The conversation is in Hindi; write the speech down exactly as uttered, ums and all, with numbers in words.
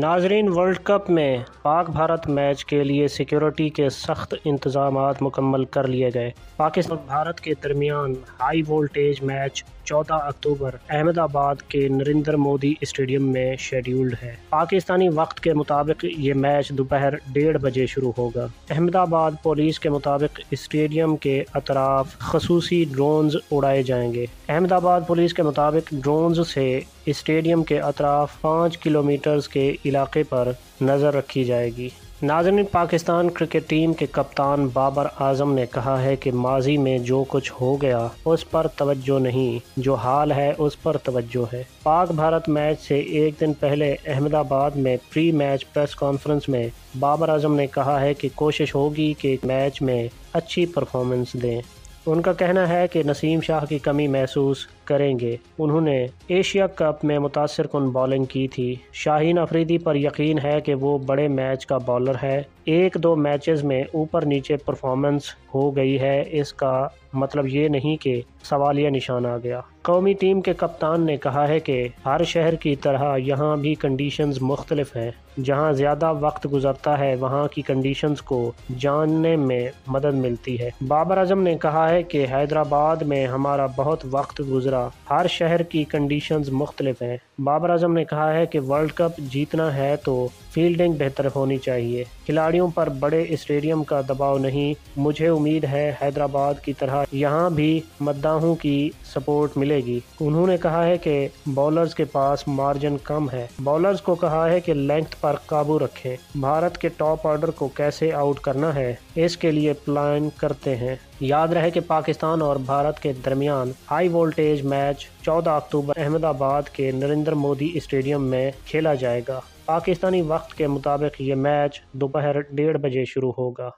नाजरीन, वर्ल्ड कप में पाक भारत मैच के लिए सिक्योरिटी के सख्त इंतजाम मुकम्मल कर लिए गए। पाकिस्तान और भारत के दरमियान हाई वोल्टेज मैच चौदह अक्टूबर अहमदाबाद के नरेंद्र मोदी स्टेडियम में शेड्यूल्ड है। पाकिस्तानी वक्त के मुताबिक ये मैच दोपहर डेढ़ बजे शुरू होगा। अहमदाबाद पुलिस के मुताबिक स्टेडियम के अतराफ खसूसी ड्रोन्स उड़ाए जाएंगे। अहमदाबाद पुलिस के मुताबिक ड्रोन्स से स्टेडियम के अतराफ पाँच किलोमीटर के इलाके पर नज़र रखी जाएगी। नाज़रीन, पाकिस्तान क्रिकेट टीम के कप्तान बाबर आजम ने कहा है कि माजी में जो कुछ हो गया उस पर तवज्जो नहीं, जो हाल है उस पर तवज्जो है। पाक भारत मैच से एक दिन पहले अहमदाबाद में प्री मैच प्रेस कॉन्फ्रेंस में बाबर आजम ने कहा है कि कोशिश होगी कि मैच में अच्छी परफॉर्मेंस दें। उनका कहना है कि नसीम शाह की कमी महसूस करेंगे। उन्होंने एशिया कप में मुतासिर कुन बॉलिंग की थी। शाहीन अफरीदी पर यकीन है कि वो बड़े मैच का बॉलर है। एक दो मैचेस में ऊपर नीचे परफॉर्मेंस हो गई है, इसका मतलब ये नहीं कि सवालिया निशान आ गया। कौमी टीम के कप्तान ने कहा है कि हर शहर की तरह यहाँ भी कंडीशंस मुख्तलिफ हैं। जहाँ ज़्यादा वक्त गुजरता है वहाँ की कंडीशंस को जानने में मदद मिलती है। बाबर आजम ने कहा है कि हैदराबाद में हमारा बहुत वक्त गुजरा, हर शहर की कंडीशंस मुख्तलिफ हैं। बाबर आजम ने कहा है कि वर्ल्ड कप जीतना है तो फील्डिंग बेहतर होनी चाहिए, खिलाड़ियों पर बड़े स्टेडियम का दबाव नहीं। मुझे उम्मीद है हैदराबाद की तरह यहाँ भी मद्दाहों की सपोर्ट मिलेगी। उन्होंने कहा है कि बॉलर्स के पास मार्जिन कम है। बॉलर्स को कहा है कि लेंथ पर काबू रखें। भारत के टॉप ऑर्डर को कैसे आउट करना है इसके लिए प्लान करते हैं। याद रहे कि पाकिस्तान और भारत के दरमियान हाई वोल्टेज मैच चौदह अक्टूबर अहमदाबाद के नरेंद्र मोदी स्टेडियम में खेला जाएगा। पाकिस्तानी वक्त के मुताबिक ये मैच दोपहर डेढ़ बजे शुरू होगा।